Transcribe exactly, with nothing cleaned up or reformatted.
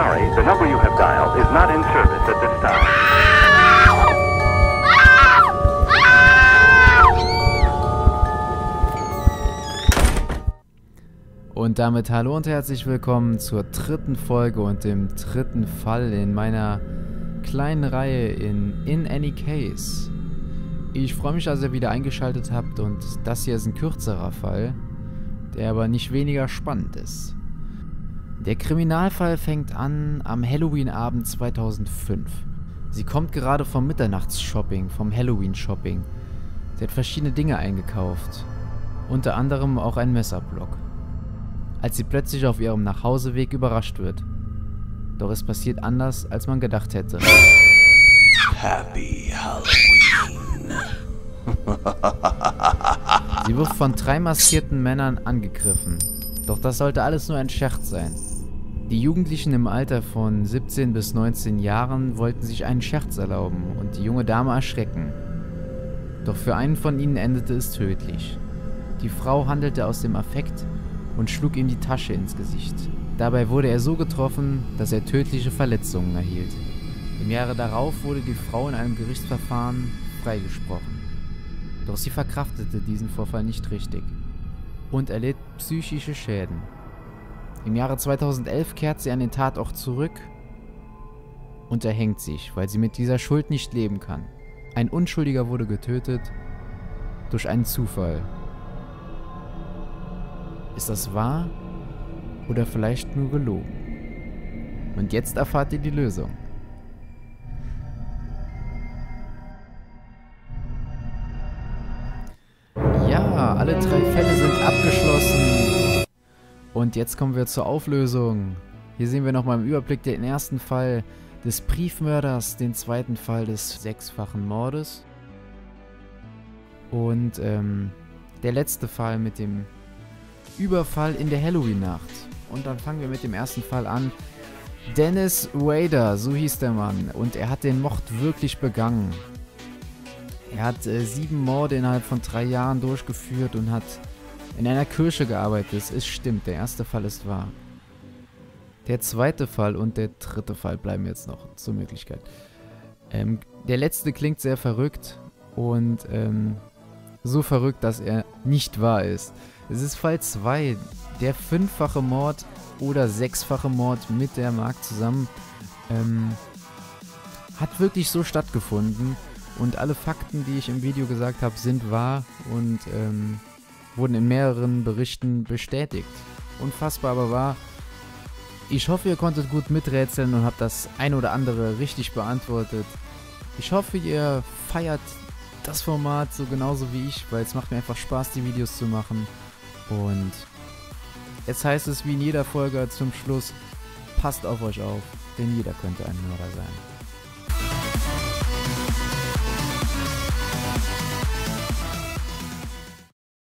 sorry, the number you have dialed is not in service at this time. Und damit hallo und herzlich willkommen zur dritten Folge und dem dritten Fall in meiner kleinen Reihe in In Any Case. Ich freue mich, dass ihr wieder eingeschaltet habt und das hier ist ein kürzerer Fall, der aber nicht weniger spannend ist. Der Kriminalfall fängt an am Halloween-Abend zweitausendfünf. Sie kommt gerade vom Mitternachts-Shopping, vom Halloween-Shopping. Sie hat verschiedene Dinge eingekauft, unter anderem auch ein Messerblock, als sie plötzlich auf ihrem Nachhauseweg überrascht wird. Doch es passiert anders, als man gedacht hätte. Happy Halloween. Sie wird von drei maskierten Männern angegriffen. Doch das sollte alles nur ein Scherz sein. Die Jugendlichen im Alter von siebzehn bis neunzehn Jahren wollten sich einen Scherz erlauben und die junge Dame erschrecken. Doch für einen von ihnen endete es tödlich. Die Frau handelte aus dem Affekt und schlug ihm die Tasche ins Gesicht. Dabei wurde er so getroffen, dass er tödliche Verletzungen erhielt. Im Jahre darauf wurde die Frau in einem Gerichtsverfahren freigesprochen. Doch sie verkraftete diesen Vorfall nicht richtig und erlitt psychische Schäden. Im Jahre zweitausendelf kehrt sie an den Tatort zurück und erhängt sich, weil sie mit dieser Schuld nicht leben kann. Ein Unschuldiger wurde getötet durch einen Zufall. Ist das wahr oder vielleicht nur gelogen? Und jetzt erfahrt ihr die Lösung. Ja, alle drei Fälle sind abgeschlossen. Und jetzt kommen wir zur Auflösung. Hier sehen wir nochmal im Überblick den ersten Fall des Briefmörders, den zweiten Fall des sechsfachen Mordes. Und ähm, der letzte Fall mit dem Überfall in der Halloween-Nacht. Und dann fangen wir mit dem ersten Fall an. Dennis Rader, so hieß der Mann. Und er hat den Mord wirklich begangen. Er hat äh, sieben Morde innerhalb von drei Jahren durchgeführt und hat in einer Kirche gearbeitet. Es ist stimmt, der erste Fall ist wahr. Der zweite Fall und der dritte Fall bleiben jetzt noch zur Möglichkeit. Ähm, der letzte klingt sehr verrückt und ähm, so verrückt, dass er nicht wahr ist. Es ist Fall zwei, der fünffache Mord oder sechsfache Mord mit der Mark zusammen, ähm, hat wirklich so stattgefunden und alle Fakten, die ich im Video gesagt habe, sind wahr und ähm, wurden in mehreren Berichten bestätigt. Unfassbar aber wahr. Ich hoffe, ihr konntet gut miträtseln und habt das ein oder andere richtig beantwortet. Ich hoffe, ihr feiert das Format so genauso wie ich, weil es macht mir einfach Spaß, die Videos zu machen. Und jetzt heißt es wie in jeder Folge zum Schluss, passt auf euch auf, denn jeder könnte ein Mörder sein.